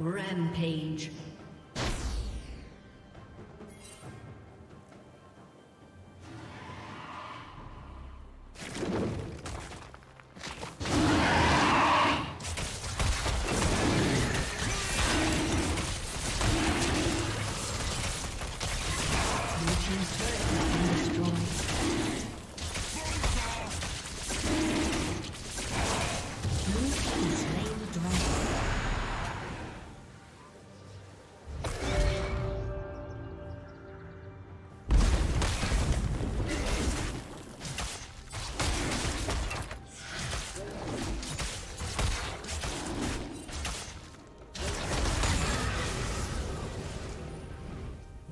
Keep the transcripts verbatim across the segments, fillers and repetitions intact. Rampage.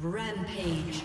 Rampage.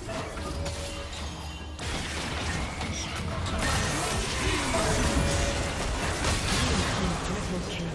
Blue team triple kill.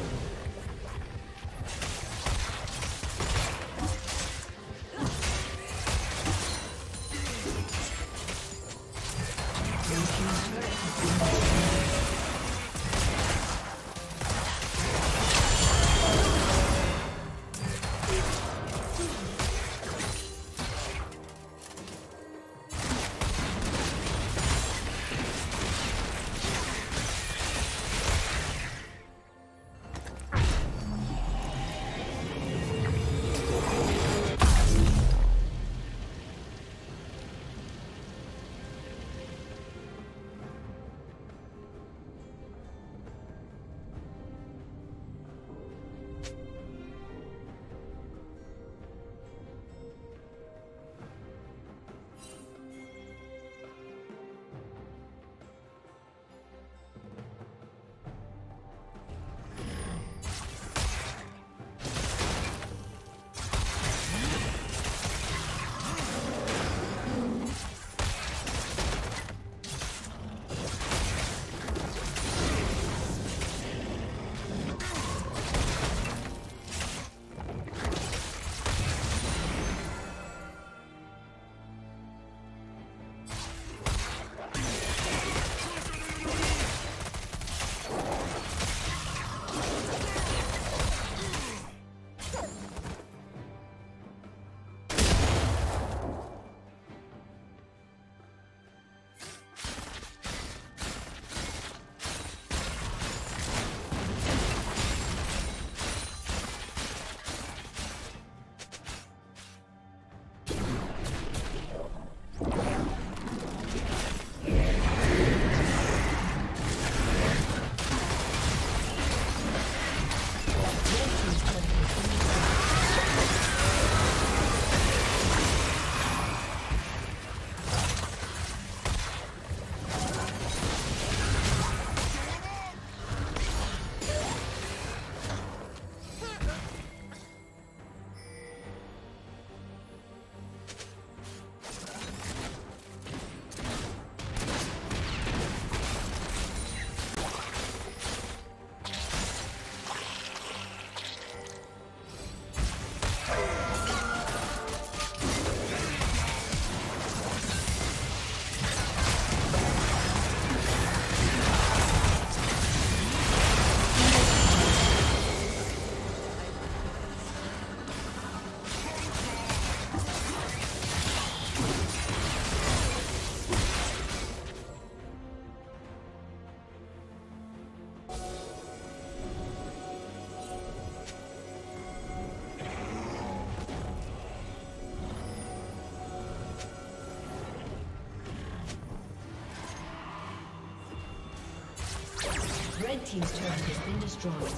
Red team's turret has been destroyed.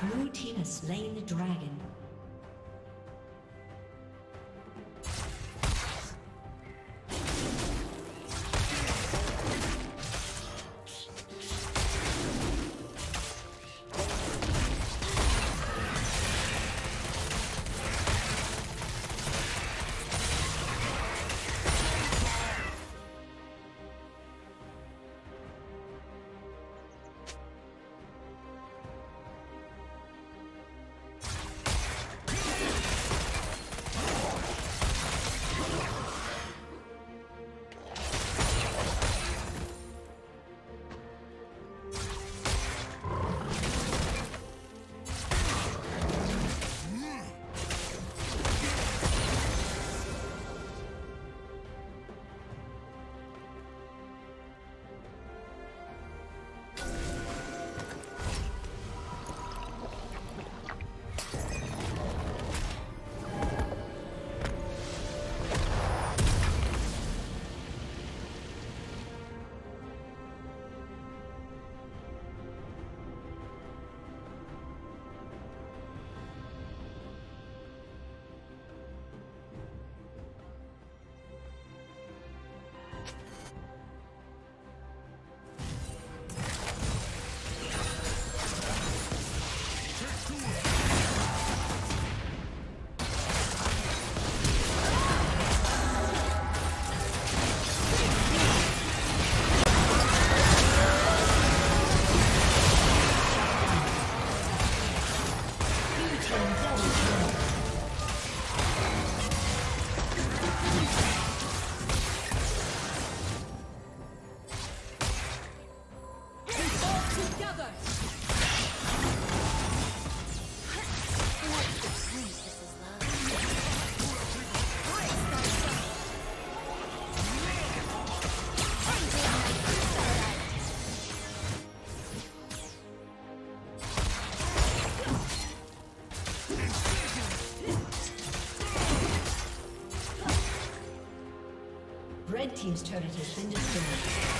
Blue team has slain the dragon. Red team's turret has been destroyed.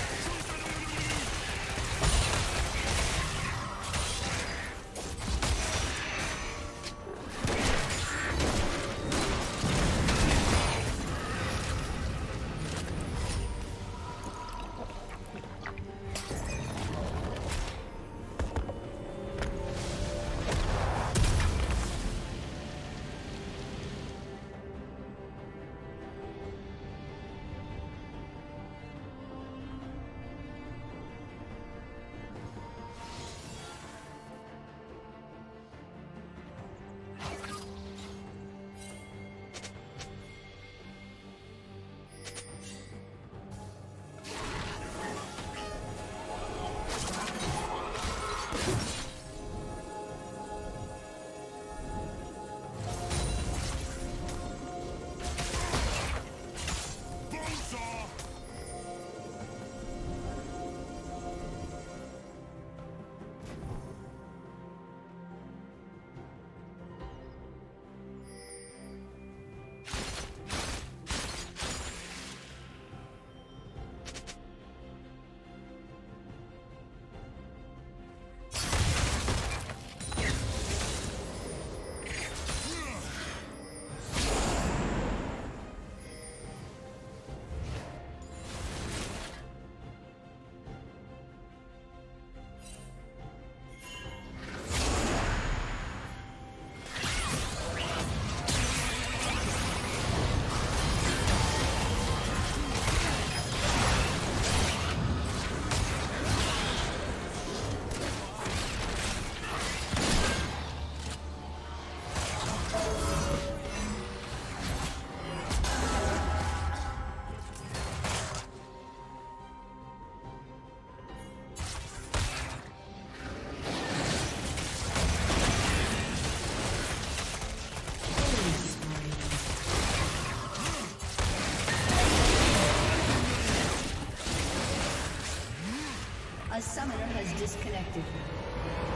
A summoner has disconnected.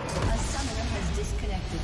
A summoner has disconnected.